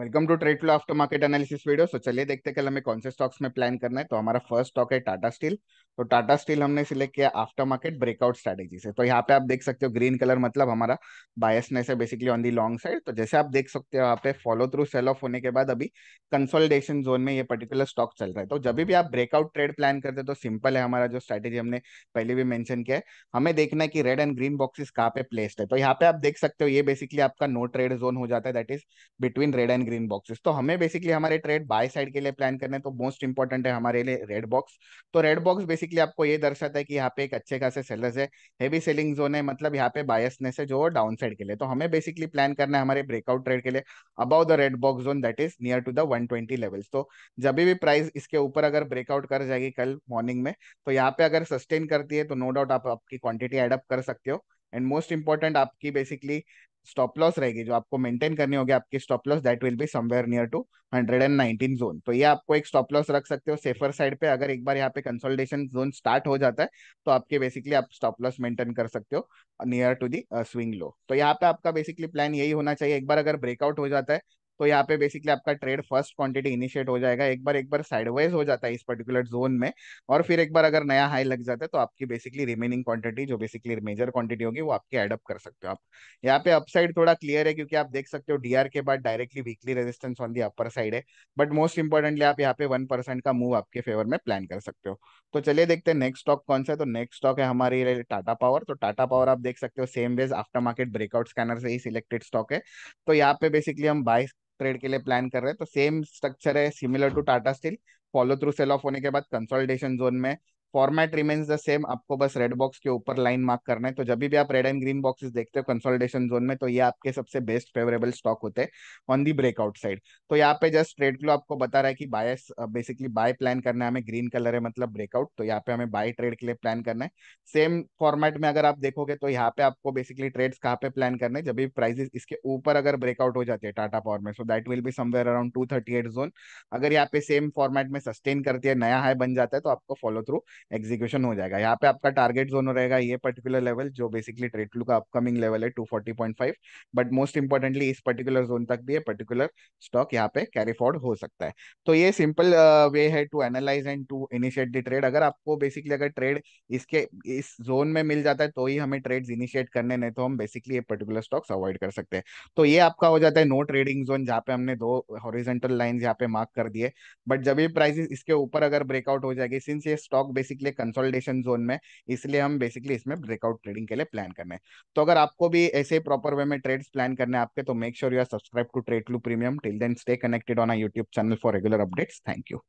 Welcome to trade लू after market analysis video. So चलिए देखते हैं कल हमें कौन से स्टॉक्स में प्लान करना है। तो हमारा फर्स्ट स्टॉक है टाटा स्टील। तो टाटा स्टील हमने सिलेक्ट किया आफ्टर मार्केट ब्रेकआउट स्ट्रेटेजी से। तो यहाँ पे आप देख सकते हो ग्रीन कलर मतलब हमारा बायसनेस है basically on the long side. तो जैसे आप देख सकते हो यहाँ पे फॉलो थ्रू सेल ऑफ होने के बाद अभी कंसोलिडेशन जोन में ये पर्टिकुलर स्टॉक चल रहा है। तो जब भी आप ब्रेकआउट ट्रेड प्लान करते हो तो सिंपल है, हमारा जो स्ट्रेटेजी हमने पहले भी मेंशन किया है, हमें देखना है कि रेड एंड ग्रीन बॉक्सेस कहाँ पे प्लेस्ड है। तो यहाँ पे आप देख सकते हो ये बेसिकली आपका नो ट्रेड जोन हो जाता है, that is between red and green boxes. तो हमें बेसिकली हमारे ट्रेड बाय साइड के लिए प्लान करने, तो मोस्ट इंपॉर्टेंट है हमारे लिए रेड बॉक्स। तो रेड बॉक्स बेसिकली आपको ये दर्शाता है कि यहाँ पे एक अच्छे खासे सेलर्स है, हेवी सेलिंग जोन है, मतलब यहाँ पे बायसनेस है जो डाउन साइड के लिए। तो हमें बेसिकली प्लान करना है हमारे ब्रेकआउट ट्रेड के लिए above the red box zone, that is near to the 120 levels. तो जब भी प्राइस इसके ऊपर अगर ब्रेकआउट कर जाएगी कल मॉर्निंग में, तो यहाँ पे अगर सस्टेन करती है तो नो डाउट आप आपकी क्वांटिटी एड अप कर सकते हो। एंड मोस्ट इंपॉर्टेंट आपकी बेसिकली स्टॉप लॉस रहेगी जो आपको मेंटेन करनी होगी। आपकी stop loss that will be somewhere near to 119 zone. तो ये आपको एक स्टॉप लॉस रख सकते हो सेफर साइड पे। अगर एक बार यहाँ पे कंसोलिडेशन जोन स्टार्ट हो जाता है तो आपके बेसिकली आप स्टॉप लॉस मेंटेन कर सकते हो near to the swing low. तो यहाँ पे आपका बेसिकली प्लान यही होना चाहिए। एक बार अगर ब्रेकआउट हो जाता है तो यहाँ पे बेसिकली आपका ट्रेड फर्स्ट क्वांटिटी इनिशिएट हो जाएगा। एक बार साइडवाइज हो जाता है इस पर्टिकुलर जोन में, और फिर एक बार अगर नया हाई लग जाता है तो आपकी बेसिकली रिमेनिंग क्वांटिटी जो बेसिकली मेजर क्वांटिटी होगी वो आपकी एडअप कर सकते हो। आप यहाँ पे अपसाइड थोड़ा क्लियर है क्योंकि आप देख सकते हो डीआर के बाद directly weekly resistance on the upper side है, बट मोस्ट इंपॉर्टेंटली आप यहाँ पे 1% का मूव आपके फेवर में प्लान कर सकते हो। तो चलिए देखते हैं नेक्स्ट स्टॉक कौन सा है। तो नेक्स्ट स्टॉक है हमारी टाटा पावर। तो टाटा पावर आप देख सकते हो same veg after market breakout scanner से ही सिलेक्टेड स्टॉक है। तो यहाँ पे बेसिकली हम बाय ट्रेड के लिए प्लान कर रहे हैं। तो सेम स्ट्रक्चर है similar to Tata steel, follow through sell off होने के बाद कंसोलिडेशन जोन में। फॉर्मेट रिमेन्स द सेम, आपको बस रेड बॉक्स के ऊपर लाइन मार्क करना है। तो जब भी आप रेड एंड ग्रीन बॉक्सेस देखते हो कंसोलिडेशन जोन में, तो ये आपके सबसे बेस्ट फेवरेबल स्टॉक होते हैं ऑन दी ब्रेकआउट साइड। तो यहाँ पे जस्ट ट्रेड फ्लो आपको बता रहा है कि बायस बेसिकली बाय प्लान करना है हमें, ग्रीन कलर है मतलब ब्रेकआउट। तो यहाँ पे हमें बाय ट्रेड के लिए प्लान करना है। सेम फॉर्मेट में अगर आप देखोगे तो यहाँ पे आपको बेसिकली ट्रेड्स कहाँ पे प्लान करना है, जब भी प्राइजेस इसके ऊपर अगर ब्रेकआउट हो जाती है टाटा पावर में, so that will be somewhere around 238 zone. अगर यहाँ पे सेम फॉर्मेट में सस्टेन करती है, नया हाई बन जाता है, तो आपको फॉलो थ्रू एग्जीक्यूशन हो जाएगा। यहाँ पे आपका टारगेट जोन रहेगा ये पर्टिकुलर लेवल जो बेसिकली ट्रेड लू का अपकमिंग लेवल है 240.5, बट मोस्ट इंपॉर्टेंटली इस पर्टिकुलर जोन तक भी ये पर्टिकुलर स्टॉक यहाँ पे कैरी फॉरवर्ड हो सकता है। तो ये सिंपल वे है to analyse and to initiate the trade. अगर आपको बेसिकली अगर ट्रेड इसके इस जोन में मिल जाता है तो ही हमें ट्रेड इनिशिएट करने, नहीं तो हम बेसिकली ये पर्टिकुलर स्टॉक्स अवॉइड कर सकते हैं। तो ये आपका हो जाता है नो ट्रेडिंग जोन, जहाँ पे हमने दो हॉरिजॉन्टल लाइन यहाँ पे मार्क कर दिए, बट जब भी प्राइसेस इसके ऊपर अगर ब्रेकआउट हो जाएगी, सिंस ये स्टॉक बेसिकली कंसोलिडेशन जोन में, इसलिए हम बेसिकली इसमें ब्रेकआउट ट्रेडिंग के लिए प्लान करना है। तो अगर आपको भी ऐसे प्रॉपर वे में ट्रेड्स प्लान करने हैं आपके, तो make sure you are subscribe to Trade Blue Premium. Till then, stay connected on our YouTube channel for regular updates. Thank you.